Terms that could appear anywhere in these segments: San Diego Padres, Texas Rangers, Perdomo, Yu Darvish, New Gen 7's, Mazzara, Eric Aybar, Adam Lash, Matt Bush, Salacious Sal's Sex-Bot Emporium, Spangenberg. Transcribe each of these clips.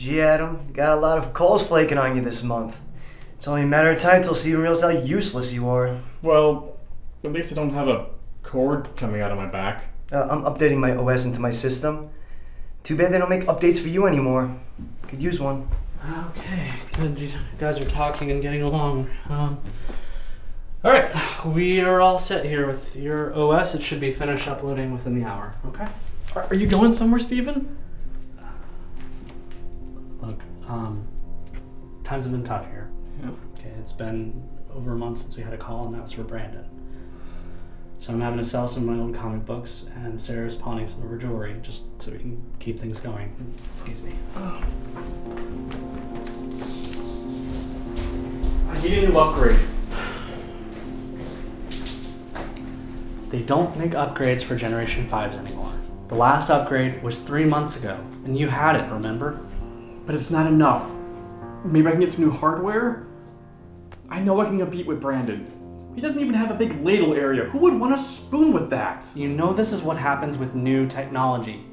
Gee, Adam, got a lot of calls flaking on you this month. It's only a matter of time till Steven realizes how useless you are. Well, at least I don't have a cord coming out of my back. I'm updating my OS into my system. Too bad they don't make updates for you anymore. Could use one. Okay, good. You guys are talking and getting along. All right, we are all set here with your OS. It should be finished uploading within the hour, okay? Are you going somewhere, Steven? Look, times have been tough here. Yeah. Okay, it's been over a month since we had a call, and that was for Brandon. So I'm having to sell some of my old comic books, and Sarah's pawning some of her jewelry, just so we can keep things going. Excuse me. Oh. I need a new upgrade. They don't make upgrades for Generation 5s anymore. The last upgrade was 3 months ago, and you had it, remember? But it's not enough. Maybe I can get some new hardware? I know I can compete with Brandon. He doesn't even have a big ladle area. Who would want a spoon with that? You know this is what happens with new technology.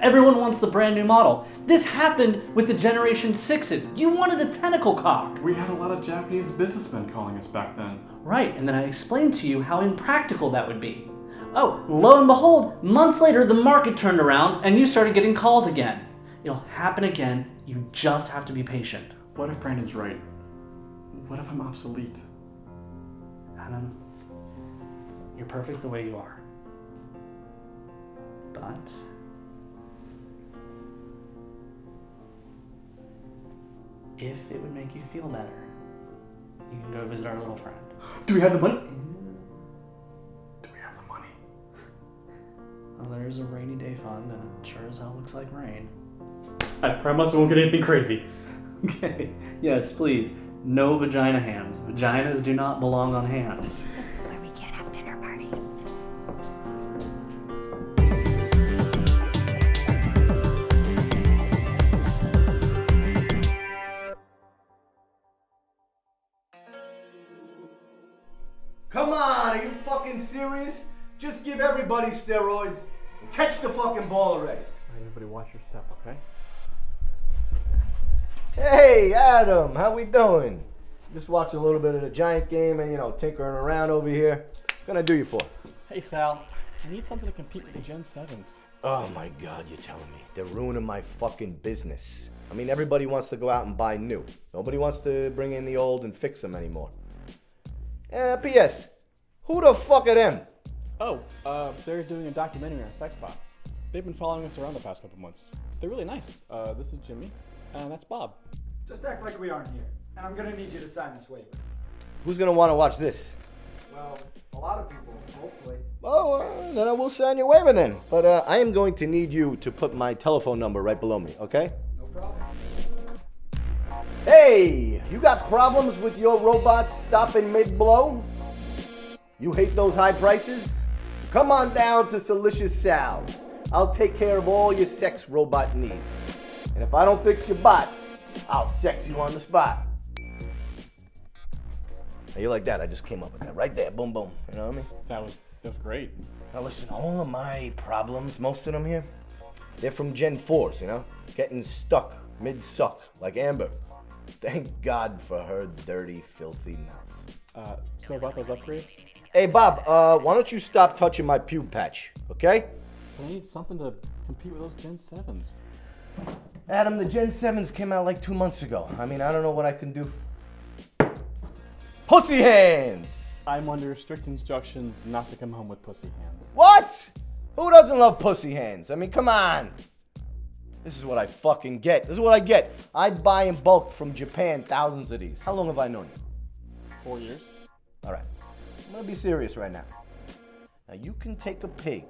Everyone wants the brand new model. This happened with the Generation 6's. You wanted a tentacle cock. We had a lot of Japanese businessmen calling us back then. Right, and then I explained to you how impractical that would be. Oh, lo and behold, months later the market turned around and you started getting calls again. It'll happen again. You just have to be patient. What if Brandon's right? What if I'm obsolete? Adam, you're perfect the way you are, but if it would make you feel better, you can go visit our little friend. Do we have the money? Do we have the money? Well, there's a rainy day fund, and it sure as hell looks like rain. I promise I won't get anything crazy. Okay, yes, please. No vagina hands. Vaginas do not belong on hands. This is where we can't have dinner parties. Come on, are you fucking serious? Just give everybody steroids and catch the fucking ball already. Everybody watch your step, okay? Hey, Adam, how we doing? Just watching a little bit of the Giant game and, you know, tinkering around over here. What can I do you for? Hey, Sal, I need something to compete with the Gen 7's. Oh my God, you're telling me. They're ruining my fucking business. I mean, everybody wants to go out and buy new. Nobody wants to bring in the old and fix them anymore. P.S. Who the fuck are them? Oh, they're doing a documentary on sex bots. They've been following us around the past couple months. They're really nice. This is Jimmy. And that's Bob. Just act like we aren't here, and I'm gonna need you to sign this waiver. Who's gonna want to watch this? Well, a lot of people, hopefully. Oh, then I will sign your waiver then. But I am going to need you to put my telephone number right below me, okay? No problem. Hey, you got problems with your robots stopping mid-blow? You hate those high prices? Come on down to Salacious Sal's. I'll take care of all your sex robot needs. And if I don't fix your bot, I'll sex you on the spot. Now you like that? I just came up with that right there. Boom, boom. You know what I mean? That was great. Now listen, all of my problems, most of them here, they're from Gen 4's, you know? Getting stuck mid-suck, like Amber. Thank God for her dirty, filthy mouth. So about those upgrades? Hey, Bob, why don't you stop touching my pube patch, okay? We need something to compete with those Gen 7's. Adam, the Gen 7's came out like 2 months ago. I mean, I don't know what I can do. Pussy hands! I'm under strict instructions not to come home with pussy hands. What? Who doesn't love pussy hands? I mean, come on. This is what I fucking get. This is what I get. I buy in bulk from Japan thousands of these. How long have I known you? 4 years. All right. I'm gonna be serious right now. Now, you can take a pig.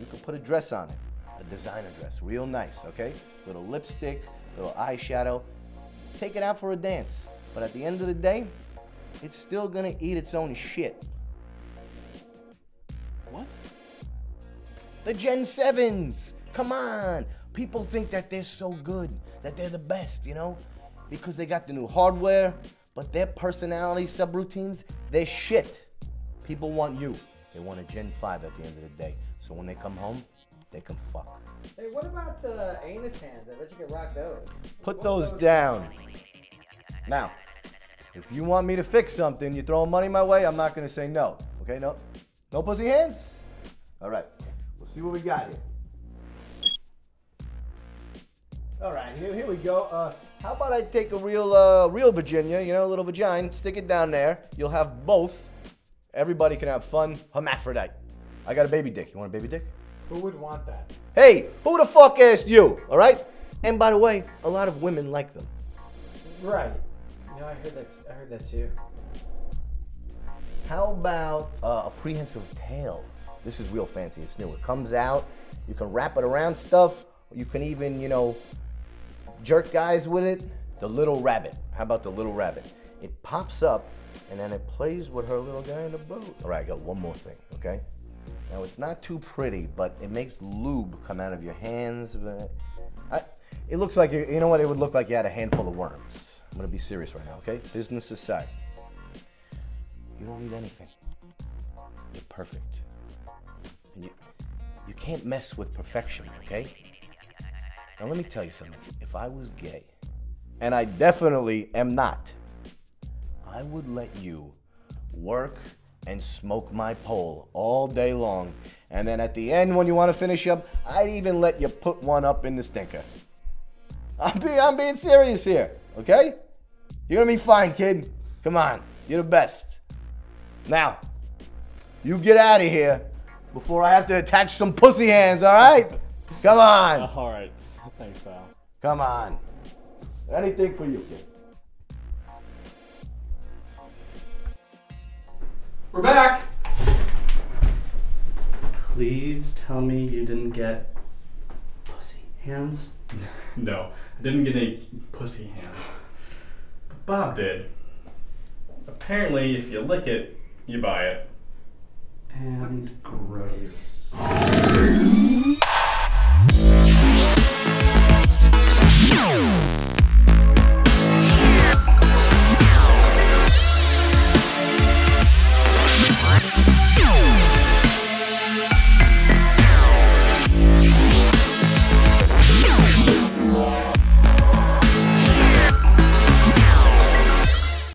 You can put a dress on it. A designer dress, real nice, okay? Little lipstick, little eyeshadow. Take it out for a dance. But at the end of the day, it's still gonna eat its own shit. What? The Gen 7's, come on. People think that they're so good, that they're the best, you know? Because they got the new hardware, but their personality subroutines, they're shit. People want you. They want a Gen 5 at the end of the day. So when they come home, They can fuck. Hey, what about anus hands? I bet you can rock those. Put those down. Now, if you want me to fix something, you throw money my way, I'm not going to say no. Okay, no. No pussy hands? All right. We'll see what we got here. All right, here we go. How about I take a real Virginia, you know, a little vagina, stick it down there. You'll have both. Everybody can have fun. Hermaphrodite. I got a baby dick. You want a baby dick? Who would want that? Hey, who the fuck asked you? All right? And by the way, a lot of women like them. Right. You know, I heard that too. How about a prehensive tail? This is real fancy. It's new. It comes out. You can wrap it around stuff. You can even, you know, jerk guys with it. The little rabbit. How about the little rabbit? It pops up, and then it plays with her little guy in the boat. All right, I got one more thing, okay? Now, it's not too pretty, but it makes lube come out of your hands. It looks like, you know what? It would look like you had a handful of worms. I'm going to be serious right now, okay? Business aside. You don't need anything. You're perfect. And you can't mess with perfection, okay? Now, let me tell you something. If I was gay, and I definitely am not, I would let you work and smoke my pole all day long. And then at the end, when you want to finish up, I'd even let you put one up in the stinker. I'm being serious here, okay? You're gonna be fine, kid. Come on, you're the best. Now, you get out of here before I have to attach some pussy hands, all right? Come on. All right, thanks, Sal. Come on. Anything for you, kid. We're back! Please tell me you didn't get pussy hands? No, I didn't get any pussy hands. But Bob did. Apparently, if you lick it, you buy it. And he's gross.